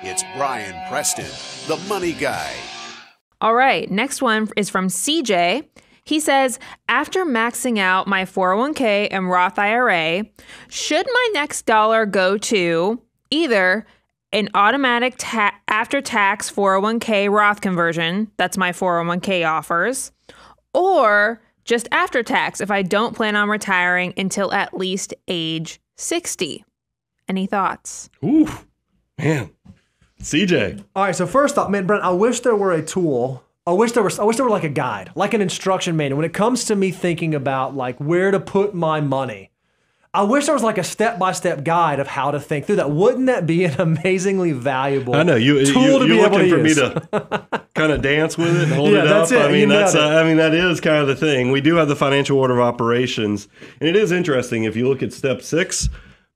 It's Brian Preston, the Money Guy. All right, next one is from CJ. He says, after maxing out my 401(k) and Roth IRA, should my next dollar go to either an automatic after-tax 401(k) Roth conversion, that's my 401(k) offers, or just after-tax if I don't plan on retiring until at least age 60? Any thoughts? Ooh, man. CJ. All right, so first off, man, Brent, I wish there were a tool. I wish there were like a guide, like an instruction manual. When it comes to me thinking about like where to put my money, I wish there was like a step-by-step guide of how to think through that. Wouldn't that be an amazingly valuable tool to be able to use? I know you're looking for me to kind of dance with it and hold it up. I mean, that is kind of the thing. We do have the Financial Order of Operations, and it is interesting if you look at step 6.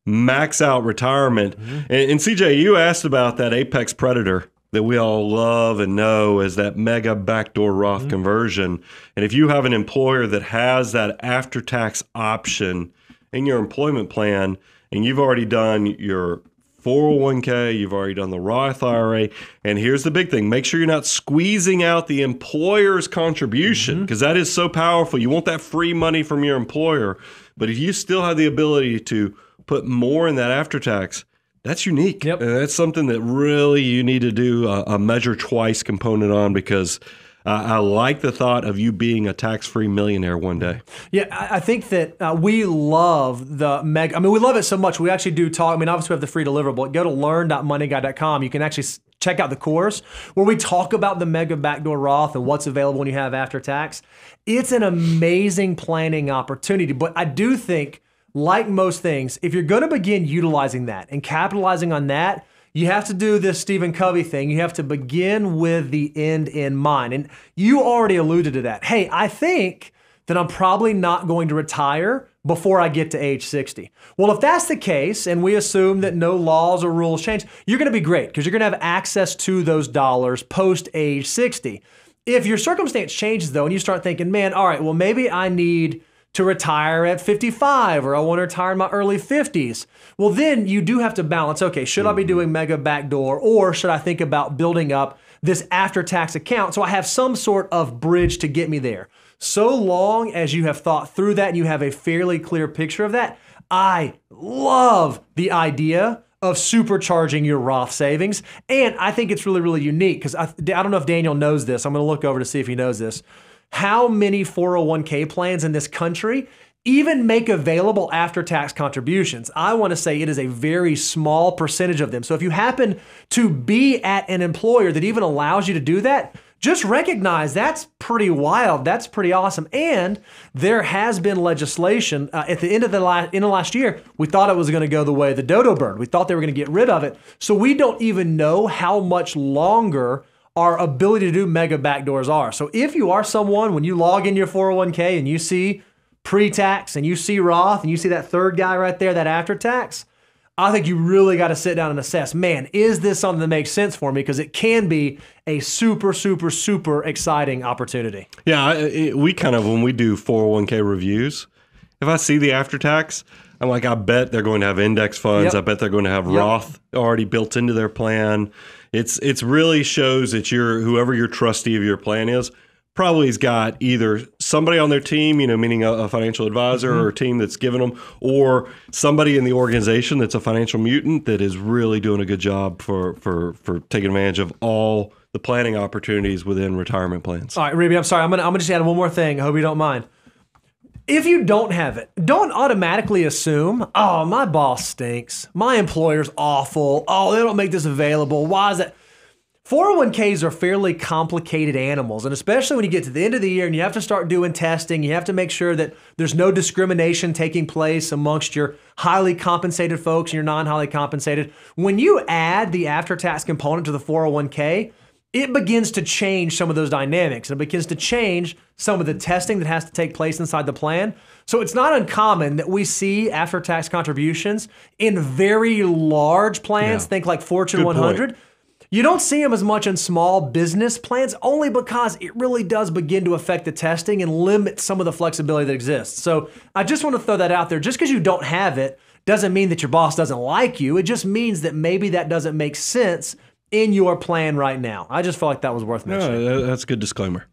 Max out retirement. And CJ, you asked about that apex predator that we all love and know as that mega backdoor Roth conversion. And if you have an employer that has that after-tax option in your employment plan, and you've already done your 401(k), you've already done the Roth IRA, and here's the big thing, make sure you're not squeezing out the employer's contribution, because that is so powerful. You want that free money from your employer, but if you still have the ability to put more in that after-tax, that's unique. Yep. And that's something that really you need to do a measure twice component on, because I like the thought of you being a tax-free millionaire one day. Yeah, I think that we love the mega. I mean, we love it so much. We actually do talk. I mean, obviously, we have the free deliverable. Go to learn.moneyguy.com. You can actually check out the course where we talk about the mega backdoor Roth and what's available when you have after-tax. It's an amazing planning opportunity, but I do think, like most things, if you're going to begin utilizing that and capitalizing on that, you have to do this Stephen Covey thing. You have to begin with the end in mind. And you already alluded to that. Hey, I think that I'm probably not going to retire before I get to age 60. Well, if that's the case, and we assume that no laws or rules change, you're going to be great because you're going to have access to those dollars post age 60. If your circumstance changes, though, and you start thinking, man, all right, well, maybe I need to retire at 55, or I want to retire in my early 50s. Well, then you do have to balance, okay, should I be doing mega backdoor, or should I think about building up this after-tax account so I have some sort of bridge to get me there? So long as you have thought through that and you have a fairly clear picture of that, I love the idea of supercharging your Roth savings. And I think it's really, really unique, because I don't know if Daniel knows this. I'm going to look over to see if he knows this. How many 401(k) plans in this country even make available after-tax contributions? I want to say it is a very small percentage of them. So if you happen to be at an employer that even allows you to do that, just recognize that's pretty wild. That's pretty awesome. And there has been legislation at the end of last year. We thought it was going to go the way of the dodo bird. We thought they were going to get rid of it. So we don't even know how much longer our ability to do mega backdoors are. So if you are someone, when you log in your 401(k) and you see pre-tax and you see Roth and you see that third guy right there, that after-tax, I think you really got to sit down and assess, man, is this something that makes sense for me? Because it can be a super, super, super exciting opportunity. Yeah, we kind of, when we do 401(k) reviews, if I see the after-tax, I'm like, I bet they're going to have index funds. Yep. I bet they're going to have Roth already built into their plan. It's really shows that whoever your trustee of your plan is probably has got either somebody on their team, meaning a financial advisor or a team that's given them, or somebody in the organization that's a financial mutant that is really doing a good job for taking advantage of all the planning opportunities within retirement plans. All right, Ruby, I'm sorry. I'm gonna just add one more thing. I hope you don't mind. If you don't have it, don't automatically assume, oh, my boss stinks, my employer's awful, oh, they don't make this available, why is that? 401(k)s are fairly complicated animals, and especially when you get to the end of the year and you have to start doing testing, you have to make sure that there's no discrimination taking place amongst your highly compensated folks and your non-highly compensated. When you add the after-tax component to the 401(k), it begins to change some of those dynamics, and it begins to change some of the testing that has to take place inside the plan. So it's not uncommon that we see after-tax contributions in very large plans, think like Fortune 100. You don't see them as much in small business plans, only because it really does begin to affect the testing and limit some of the flexibility that exists. So I just want to throw that out there. Just because you don't have it doesn't mean that your boss doesn't like you. It just means that maybe that doesn't make sense in your plan right now. I just felt like that was worth mentioning. No, that's a good disclaimer.